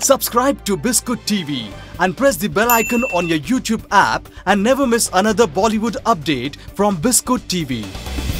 Subscribe to Biscoot TV and press the bell icon on your YouTube app and never miss another Bollywood update from Biscoot TV.